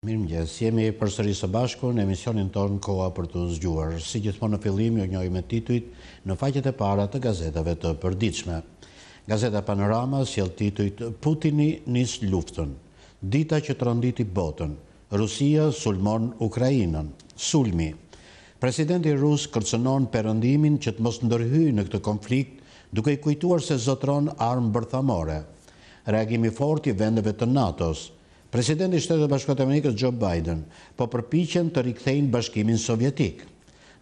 Mirëmëngjes, jemi përsëri së bashku në emisionin tonë Koha për të zgjuar. Si gjithmonë në fillim, ju njohim me titujt në faqet e para të gazetave të përditshme. Gazeta Panorama sjell titujt Putini nis luftën, Dita që tronditi botën, Rusia sulmon Ukrainën, Sulmi. Presidenti rus kërcënon perëndimin që të mos ndërhyjë në këtë konflikt, duke i kujtuar se zotron armë bërthamore. Reagimi fort i vendeve të NATO-s. Presidenti i Shtetit Bashkuar të Amerikës Joe Biden po përpiqen të rikthejnë Bashkimin Sovjetik.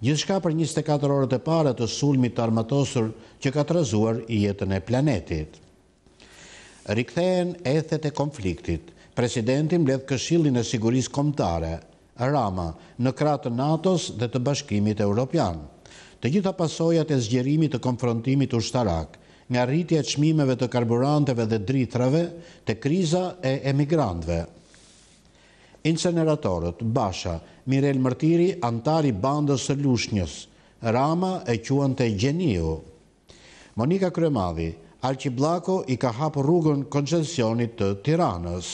Gjithçka për 24 orët e para të sulmit të armatosur që ka trazuar jetën e planetit. Rikthehen ethet e konfliktit. Presidenti mbledh Këshillin e Sigurisë Kombëtare, Rama, në krah të NATO-s dhe të Bashkimit Evropian. Të gjitha pasojat e zgjerimit të konfrontimit ushtarak, nga rritja e çmimeve të karburanteve dhe dritrave, te kriza e emigrantëve. Inceneratorët, Basha, Mirel Mërtiri, antari bandës së Lushnjës, Rama e quante Gjeniu. Monika Kryemadhi, Alqi Bllako i ka hapur rrugën koncesionit të Tiranës.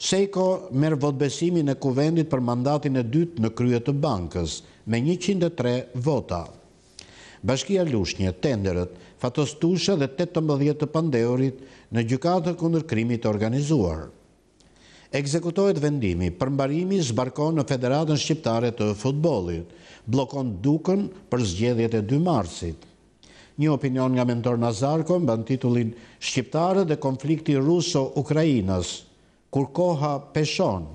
Sejko merr votbesimin e kuvendit për mandatin e dytë në krye të bankës me 103 vota. Bashkia Lushnjë, tenderët, fatos tusha dhe 18 të pandehurit në gjykatë kundër krimit organizuar. Ekzekutohet vendimi, përmbarimi zbarkon në Federatën Shqiptare të Futbolit, bllokon Dukën për zgjedhjet e 2 marsit. Një opinion nga Mentor Nazarko mban titullin Shqiptare dhe konflikti Ruso-Ukrainas, kur koha peshon.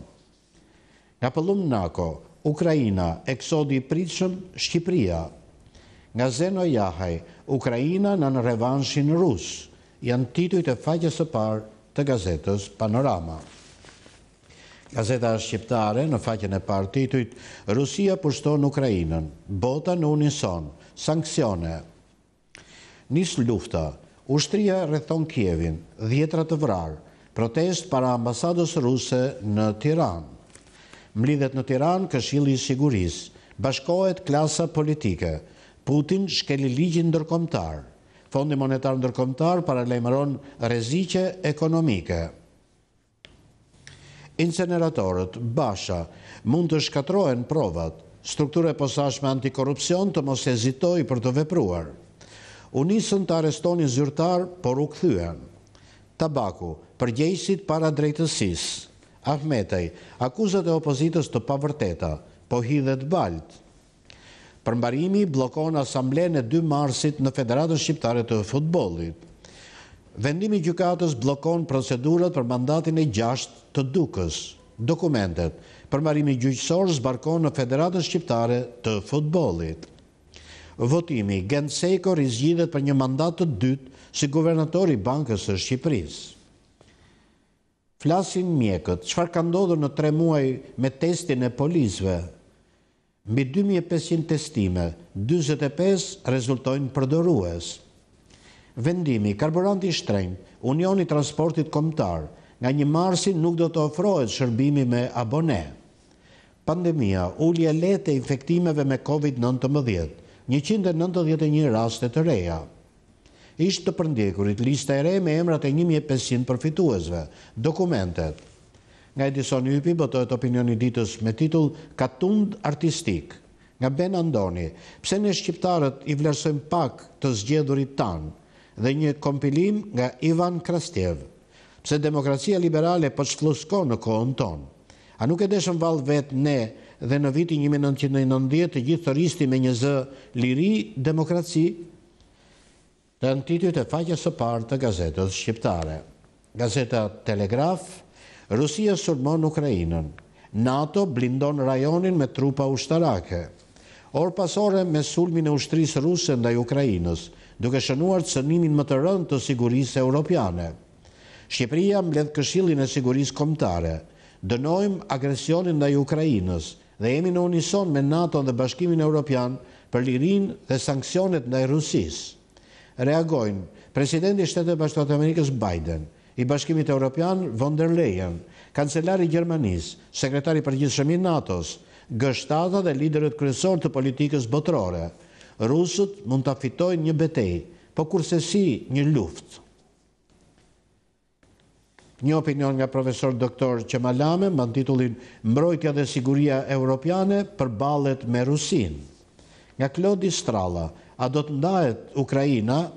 Nga Pëllumb Nako, Ukraina, eksodi i pritshëm, Shqipëria. Nga Zeno Jahaj, Ukraina nën revanshin rus, janë titujt e faqes së parë të gazetës Panorama. Gazeta Shqiptare në faqen e parë titujt Rusia pushton Ukrainën, bota në unison, sanksione. Nis lufta, ushtria rrethon Kievin, 10 të vrarë, protest para ambasadës ruse në Tiranë. Mlidhet në Tiranë Këshilli i Sigurisë, bashkohet klasa politike. Putin shkeli ligjin ndërkombëtar. Fondi Monetar Ndërkombëtar paralajmëron rreziqe ekonomike. Inceneratorët, Basha, mund të shkatërrohen provat. Struktura e posaçme antikorupcion të mos hezitojë për të vepruar. U nisën të arrestonin zyrtar, por u kthyen. Tabaku, përgjegjësit para drejtësisë. Ahmetaj, akuzat e opozitës të pavërteta, po hidhet balt. Përmbarimi bllokon asamblenë e 2 marsit në Federatën Shqiptare të Futbollit. Vendimi i gjykatës bllokon procedurat për mandatin e 6 të Dukës. Dokumentet. Përmbarimi gjyqësor zbarkon në Federatën Shqiptare të Futbollit. Votimi. Gent Sejko rizgjidhet për një mandat të dytë si guvernator i Bankës së Shqipërisë. Flasin mjekët. Çfarë ka ndodhur në 3 muaj me testin e policëve? Mbi 2500 testime, 45 rezultojnë përdorues. Vendimi, karburanti i shtrenjtë, Unioni i Transportit Kombëtar, nga 1 marsi nuk do të ofrohet shërbimi me abone. Pandemia, ulje lehtë e infektimeve me COVID-19, 191 raste të reja. Ishtë të përndjekurit, lista e re me emrat e 1500 përfituesve, dokumentet. Nga Edison Ypi botohet opinioni ditës me titull Katund artistik. Nga Ben Andoni, pse ne shqiptarët i vlerësojmë pak të zgjedhurit tanë, dhe një kompilim nga Ivan Krastev. Pse demokracia liberale po çfluskon në kohën tonë? A nuk e deshëm vallë vetë ne dhe në vitin 1990 të gjithë të risti me një zë liri demokraci? Të antitut e faqes së parë të gazetës shqiptare. Gazeta Telegraf, Rusia sulmon Ukrainën. NATO blindon rajonin me trupa ushtarake. Orë pasore me sulmin e ushtrisë ruse ndaj Ukrainës, duke shënuar cënimin më të rëndë të sigurisë europiane. Shqipëria mbledh Këshillin e Sigurisë Kombëtare. Dënojmë agresionin ndaj Ukrainës dhe jemi në unison me NATO dhe Bashkimin Evropian për lirinë dhe sanksionet ndaj Rusisë. Reagojnë presidenti i Shtetit Bashkuar të Amerikës Biden, i Bashkimit Evropian, von der Leyen, kancelari i Gjermanisë, sekretari i përgjithshëm i NATO-s, G7 dhe liderët kryesorë të politikës botërore. Rusët mund ta fitojnë një betejë, po kurse si një luftë. Një opinion nga profesor doktor Cemalame me titullin Mbrojtja dhe siguria europiane përballet me Rusinë. Nga Clodi Strala, a do të ndahet Ukraina?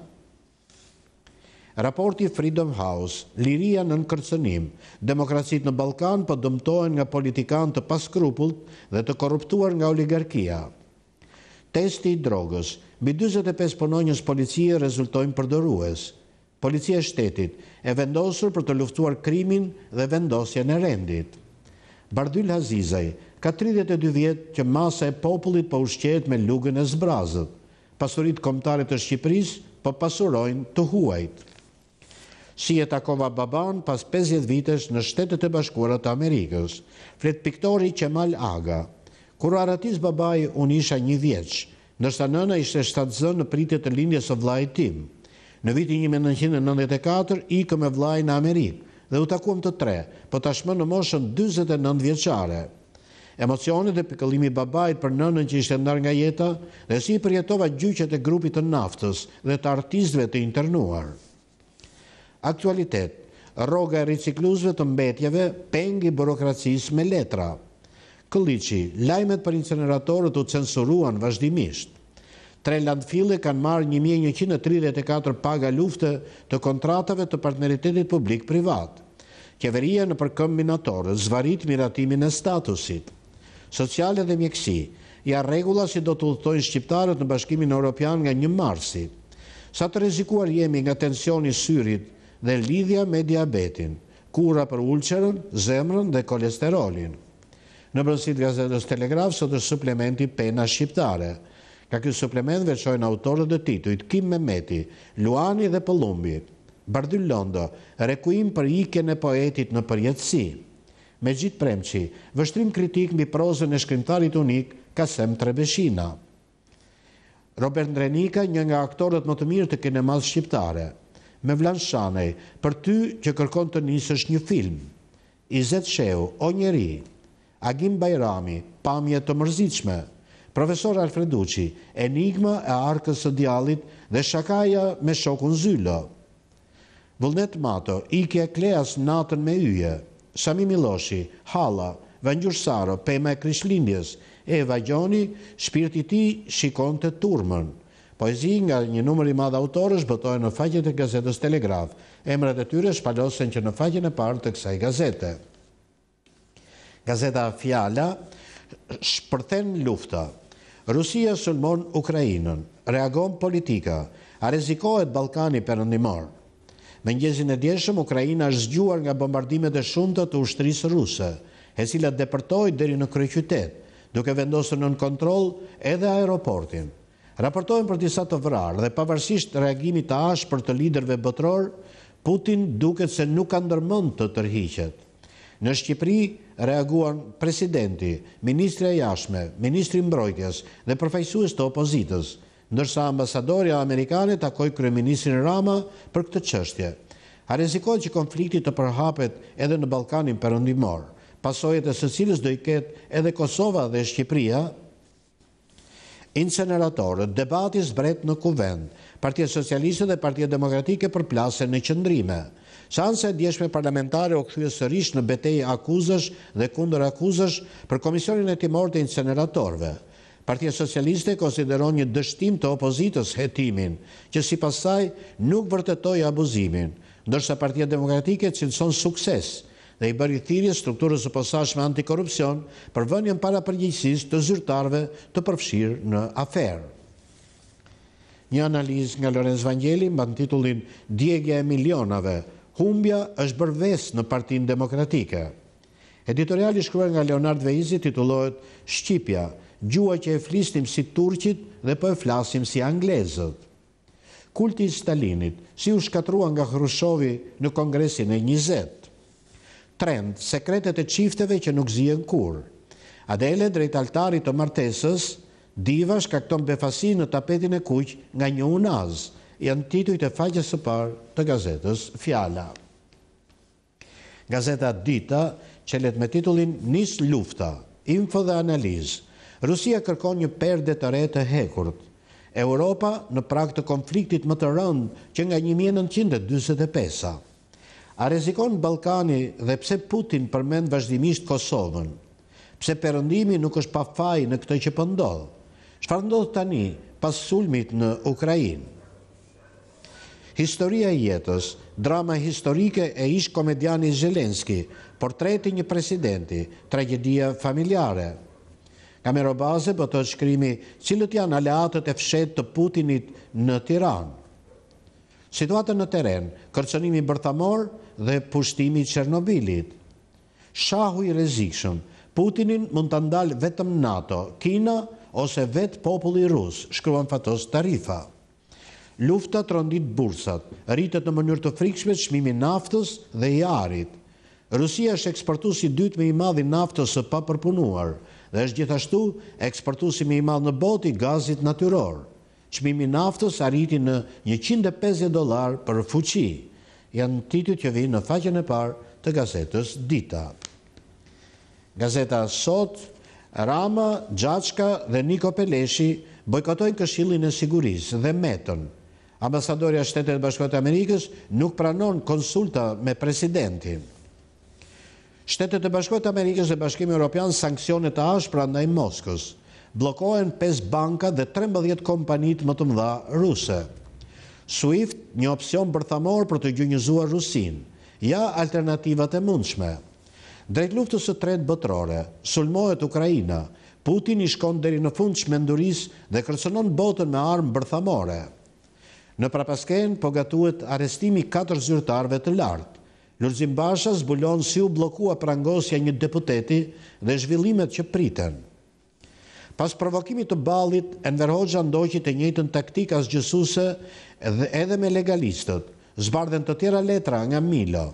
Raporti Freedom House, liria në nënkërcënim, demokracitë në Ballkan po dëmtohen nga politikanë të paskrupullt dhe të korruptuar nga oligarkia. Testi i drogës, mbi 45 punonjës policie rezultojnë përdorues. Policia e shtetit, e vendosur për të luftuar krimin dhe vendosjen e rendit. Bardyl Hazizaj, ka 32 vjetë që masa e popullit po ushqehet me lugën e zbrazët. Pasuritë kombëtare të Shqipërisë po pasurojnë të huajt. Si e takova baban pas 50 vitesh në Shtetet e Bashkuara të Amerikës, flet piktori Qemal Aga. Kur aratis babai, unë isha 1 vjeç, ndërsa nëna ishte 7 zënë në pritje të lindjes së vllait tim. Në vitin 1994, ikëm me vllain në Amerikë dhe u takuam të tre, po tashmë në moshën 49 vjeçare. Emocionet e pikëllimi i babait për nënën që ishte ndar nga jeta dhe si i përjetova gjyqet e grupit të naftës dhe të artistëve të internuar. Aktualitet, rroga e ricikluesve të mbetjeve, peng i burokracisë me letra. Këlliçi, lajmet për inceneratorët u censuruan vazhdimisht. 3 landfille kanë marrë 1134 paga lufte të kontratave të partneritetit publik-privat. Qeveria në përkëmb minatorë zvarit miratimin e statusit. Sociale dhe mjeksi, ja regula si do të udhtojnë shqiptarët në Bashkimin Evropian nga 1 marsi. Sa të rrezikuar jemi nga tensioni i syrit dhe lidhja me diabetin, kura për ulcerën, zemrën dhe kolesterolin. Në brënësitë e gazetës Telegraf sot është suplementi Pena shqiptare. Ka ky suplement veçojnë autorët e titujt Kim Mehmeti, Luani dhe Pëllumbi. Bardyl Londo, rekuim për ikjen e poetit në përjetësi. Megjit Premçi, vështrim kritik mbi prozën e shkrimtarit unik Kasem Trebeshina. Robert Ndrenika, një nga aktorët më të mirë të kinemas shqiptare. Me Vlan Shanej, për ty që kërkon të nisësh një film. Izet Sheu, o njeri. Agim Bajrami, pamje të mërzitshme. Profesor Alfreduçi, enigma e arkës së djallit dhe Shakaja me shokun Zylo. Vullnet Mato, ikja kleas natën me yje. Sami Miloshi, Halla, Vangjusaro, Pema e Krishtlindjes, Eva Gjoni, shpirti ti shikon të turmën. Poezi nga një numër i madh autorësh botojnë në faqet e gazetës Telegraf. Emrat e tyre shpalosen që në faqen e parë të kësaj gazete. Gazeta Fjala shpërthen lufta. Rusia sulmon Ukrainën, reagon politika, a rrezikohet Ballkani perëndimor. Mëngjesin e djeshëm, Ukraina është zgjuar nga bombardimet e shumta të ushtrisë ruse, e cila depërtoi deri në kryeqytet, duke vendosur nën kontroll edhe aeroportin. Raportohen për disa të vrarë dhe pavarësisht reagimit të ashpër të liderëve botror, Putin duket se nuk ka ndërmend të tërhiqet. Në Shqipëri reaguan presidenti, ministri e jashtme, ministri i mbrojtjes dhe përfaqësues të opozitës, ndërsa ambasadorja amerikane takoi kryeministrin Rama për këtë çështje. A rrezikohet që konflikti të përhapet edhe në Ballkanin perëndimor, pasojat e së cilës do i ketë edhe Kosova dhe Shqipëria? Inceneratorët, debati zbret në kuvent, Partia Socialiste dhe Partia Demokratike përplasen në qëndrime. Seanca e djeshme parlamentare u kthye sërish në betejë akuzash dhe kundër akuzash për Komisionin Hetimor të Inceneratorëve. Partia Socialiste konsideron një dështim të opozitës hetimin, që sipas saj nuk vërtetoi abuzimin, ndërsa Partia Demokratike cilëson sukses dhe i bëri thirrje strukturës së posaçme antikorupcion për vënien para përgjegjësisë të zyrtarëve të përfshirë në aferë. Një analizë nga Lorenz Vangjeli mban titullin Djegja e milionave. Humbja është bërves në Partinë Demokratike. Editoriali shkruar nga Leonard Veizi titullohet Shqipja, gjua që e flisnim si turqit dhe po e flasim si anglezët. Kulti i Stalinit, si u shkatrua nga Hrushovi në Kongresin e 20. Trend, sekretet e çifteve që nuk zihen kurrë. Adele drejt altarit të martesës, diva shkakton befasi në tapetin e kuq nga një unaz. Janë titujt e faqes së parë të gazetës Fjala. Gazeta Dita çelet me titullin Nis lufta, info dhe analizë. Rusia kërkon një perde të re të hekurt. Europa në prag të konfliktit më të rëndë që nga 1945-a. A rrezikon Ballkani dhe pse Putin përmend vazhdimisht Kosovën? Pse perëndimi nuk është pa faj në këtë që po ndodh? Çfarë ndodh tani pas sulmit në Ukrainë? Historia e jetës, drama historike e ish komedianit Zelenski, portreti një presidenti, tragedia familjare. Nga Merobaze bëhet shkrimi cilët janë aleatët e fshehtë të Putinit në Tiranë. Situata në teren, kërcënimi bërthamor dhe pushtimi i Çernobilit. Shahu i rrezikshëm, Putinin mund ta ndalë vetëm NATO, Kina ose vetë populli rus, shkruan Fatos Tarifa. Lufta trondit bursat, rritet në mënyrë të frikshme çmimi i naftës dhe i arit. Rusia është eksportuesi i dytë më i madh i naftës së papërpunuar dhe është gjithashtu eksportuesi më i madh në botë i gazit natyror. Çmimi i naftës arriti në $150 për fuqi. Janë titujt që vijnë në faqen e parë të gazetës Dita. Gazeta Sot, Rama, Gjaçka dhe Niko Peleshi bojkotojnë Këshillin e Sigurisë dhe MET-ën. Ambasadori i Shtetit Bashkuar të Amerikës nuk pranon konsulta me presidentin. Shtetet e Bashkuara të Amerikës dhe Bashkimi Evropian sanksionet e ashpra ndaj Moskës. Blokohen 5 banka dhe 13 kompanit më të mëdha ruse. SWIFT, një opsion bërthamor për të gjunjëzuar Rusin. Ja alternativat e mundshme. Drejt luftës së tretë botërore, sulmohet Ukraina. Putin i shkon deri në fund çmendurisë dhe kërcënon botën me armë bërthamore. Në prapasken po gatuhet arrestimi 4 zyrtarëve të lartë. Lulzim Basha zbulon si u bllokua prangosja një deputeti dhe zhvillimet që priten. Pas provokimit të ballit, Enver Hoxha ndoqi të njëjtën taktik asgjësuese edhe me legalistët. Zbardhen të tjera letra nga Milo.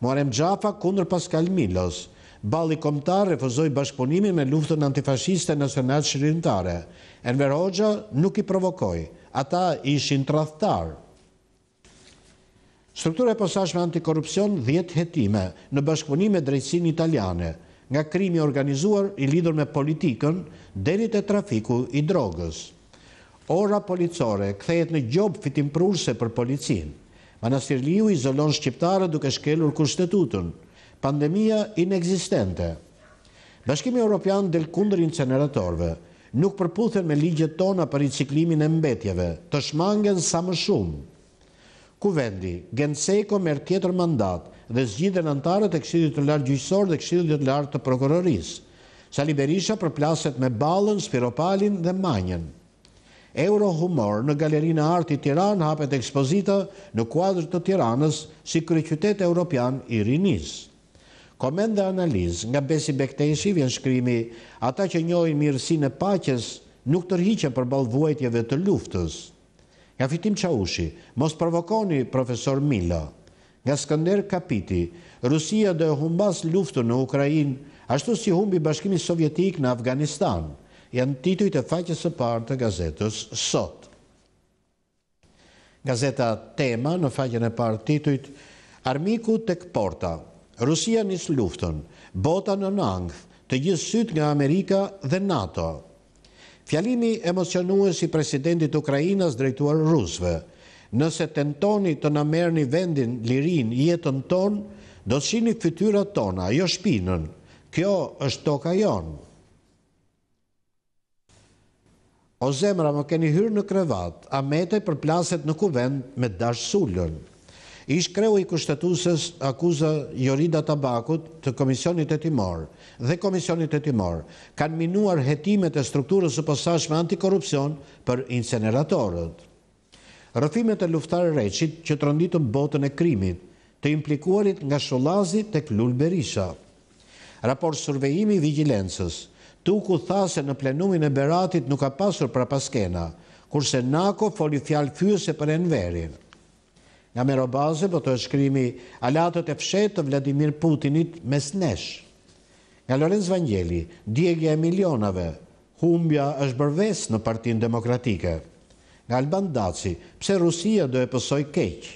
Muharrem Xhafa kundër Pascal Milos. Balli kombëtar refuzoi bashkëpunimin me luftën antifashiste nacional shërimtare. Enver Hoxha nuk i provokoi. Ata ishin tradhtar. Struktura e posaçme antikorupcion 10 hetime në bashkëpunim me drejtsinë italiane. Nga krimi organizuar i lidhur me politikën deri te trafiku i drogës. Ora policore kthehet në gjob fitimprurse për policin. Manastirliu izolon shqiptarët duke shkelur kushtetutën. Pandemia inekzistente. Bashkimi Evropian del kundër inceneratorëve. Nuk përputhen me ligjet tona për riciklimin e mbetjeve, të shmangen sa më shumë. Kuvendi, Gent Sejko merr tjetër mandat dhe zgjidhen antarët e Këshillit të Lartë Gjyqësor dhe Këshillit të Lartë të Prokurorisë. Sali Berisha përplaset me Ballën, Spiropalin dhe Manjen. Eurohumor në Galerinë e Artit Tiranë hapet ekspozita në kuadër të Tiranës si kryeqytet evropian i rinis. Koment dhe analizë nga Besi Bekteshi vjen shkrimi ata që njohin mirësinë e paqes nuk tërhiqen përballë vuajtjeve të luftës. Nga Fitim Çaushi, mos provokoni profesor Mila. Nga Skënder Kapiti, Rusia do e humbas luftën në Ukrainë, ashtu si humbi Bashkimi Sovjetik në Afganistan, janë titujt e faqes së parë të gazetës Sot. Gazeta Tema në faqen e parë titujt Armiku tek porta. Rusia nis luftën, bota në ankth, të gjithë syt nga Amerika dhe NATO. Fjalimi emocionues i presidentit të Ukrainës drejtuar rusëve. Nëse tentoni të na merrni vendin, lirin, jetën ton, do të shihni fytyrat tona, jo shpinën. Kjo është toka jonë. O zemra, më keni hyrë në krevat, Amete përplaset në kuvent me dashsulën. Ish kreu i kushtetuesës akuza Jorida Tabakut të Komisionit Hetimor dhe Komisionit Hetimor kanë minuar hetimet e strukturës së posaçme antikorrupsion për inceneratorët. Rrëfimet e luftarë Reçit që tronditën botën e krimit, të implikuarit nga Shollazi tek Lul Berisha. Raport survejimi i vigjilencës. Tuku tha se në plenumin e Beratit nuk ka pasur prapaskena, kurse Nako foli fjalë fyese për Enverin. Nga Merobaze botohet shkrimi alatët e fshehtë të Vladimir Putinit mes nesh. Nga Lorenz Vangjeli, djegja e milionave, humbja është bërves në Partinë Demokratike. Nga Alban Daci, pse Rusia do e pësoj keq.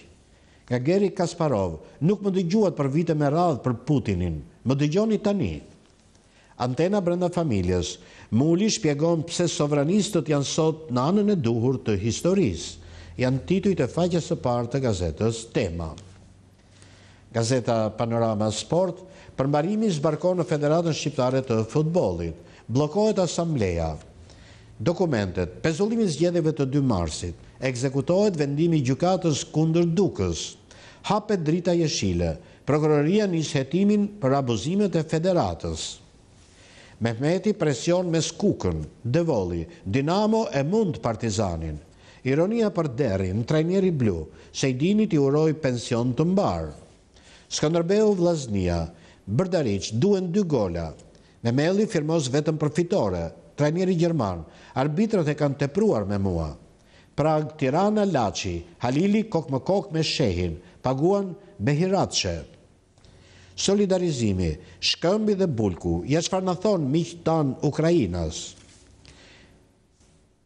Nga Geri Kasparov, nuk më dëgjuat për vite me radhë për Putinin, më dëgjoni tani. Antena brenda familjes, Muli shpjegon pse sovranistët janë sot në anën e duhur të historisë. Janë titujt e faqes së parë të gazetës Tema. Gazeta Panorama Sport, përmbarimi zbarkon në Federatën Shqiptare të Futbolit, blokohet asambleja. Dokumentet, pezullimi zgjedhjeve të 2 marsit, ekzekutohet vendimi gjykatës kundër Dukës, hapet drita jeshile, prokuroria nis hetimin për abuzimet e federatës. Mehmeti presion me Skukën, Devoli, Dinamo e Mund Partizanin. Ironia për Derin, trajneri blu, Shejdinit i uroi pension të mbar. Skënderbeu Vllaznia, Brdariç duhen 2 gola. Memeli firmos vetëm për fitore, trajneri gjerman, arbitrat e kanë tepruar me mua. Prag, Tirana, Laçi, Halili kok më kok me Shehin, paguan Behiratçe. Solidarizimi, Shkëmbi dhe Bulku, ja çfarë na thon miq tan Ukrainas.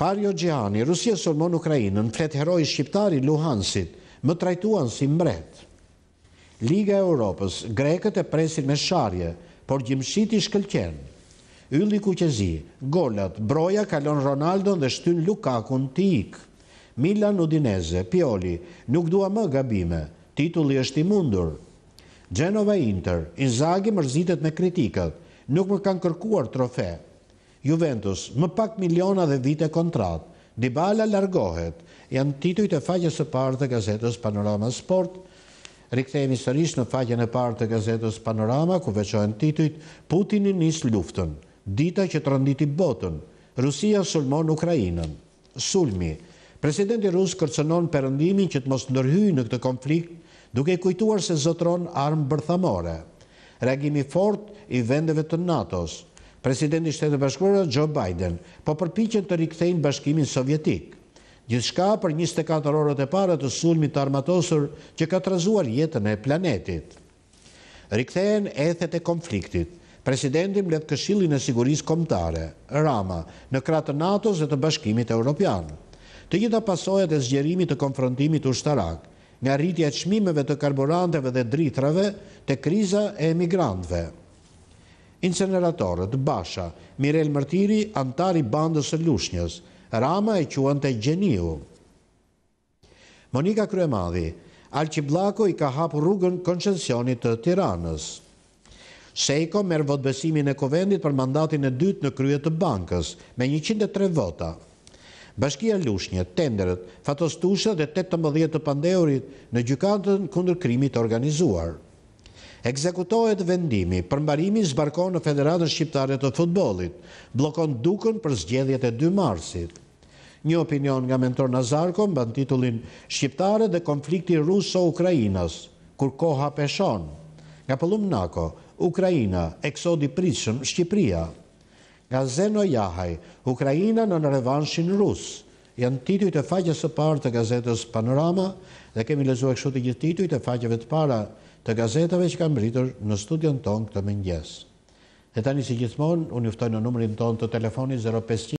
Pario Gjihani, Rusia sulmon Ukrainën, flet heroi shqiptar i Luhansit, më trajtuan si mbret. Liga e Europës, grekët e presin me sharje, por gjimshiti shkëlqen. Ylli Kuqezi, golat, Broja kalon Ronaldon dhe shtyn Lukakun tik. Milan Udineze, Pioli, nuk dua më gabime, titulli është i mundur. Genova Inter, Inzaghi mërzitet me kritikat, nuk më kanë kërkuar trofe. Juventus, më pak miliona dhe vite kontrat, Dybala largohet, janë titujt e faqes së parë të gazetës Panorama Sport. Rikthehemi sërish në faqen e parë të gazetës Panorama, ku veçohen titujt: Putini nis luftën, Dita që tronditi botën, Rusia sulmon Ukrainën. Sulmi, presidenti rus kërcënon perëndimin që të mos ndërhyjë në këtë konflikt, duke kujtuar se zotron armë bërthamore. Reagimi fort i vendeve të NATO-s. Presidenti i Shtetit Bashkuar Joe Biden po përpiqen të rikthejnë Bashkimin Sovjetik. Gjithçka për 24 orët e para të sulmit të armatosur që ka trazuar jetën e planetit. Rikthehen ethet e konfliktit. Presidenti mbledh Këshillin e Sigurisë Kombëtare, Rama, në krah të NATO-s dhe të Bashkimit Evropian. Të gjitha pasojat e zgjerimit të konfrontimit ushtarak, nga rritja e çmimeve të karburanteve dhe dritrave te kriza e emigrantëve. Inceneratorët, Basha, Mirel Mërtiri, antari bandës së Lushnjës, Rama e quante Gjeniu. Monika Kryemadhi, Alqi Bllako i ka hapur rrugën koncesionit të Tiranës. Sejko merr votbesimin e Kuvendit për mandatin e dytë në krye të bankës me 103 vota. Bashkia Lushnjë, tenderët, Fatos Tusha dhe 18 të pandeurit në gjykatën kundër krimit organizuar. Ekzekutohet vendimi, përmbarimi zbarkon në Federatën Shqiptare të Futbolit, bllokon Dukën për zgjedhjet e 2 marsit. Një opinion nga Mentor Nazarko mban titullin Shqiptare dhe konflikti Ruso-Ukrainas, kur koha peshon. Nga Pëllumb Nako, Ukraina, eksodi pritshëm Shqipëria. Nga Zeno Jahaj, Ukraina në revanshin rus. Janë titujt e faqes së parë të gazetës Panorama dhe kemi lexuar kështu të gjithë titujt e faqeve të para të gazetave që kanë mbritur në studion tonë këtë mëngjes. Dhe tani si gjithmonë, unë juftoj në numrin tonë të telefonit 055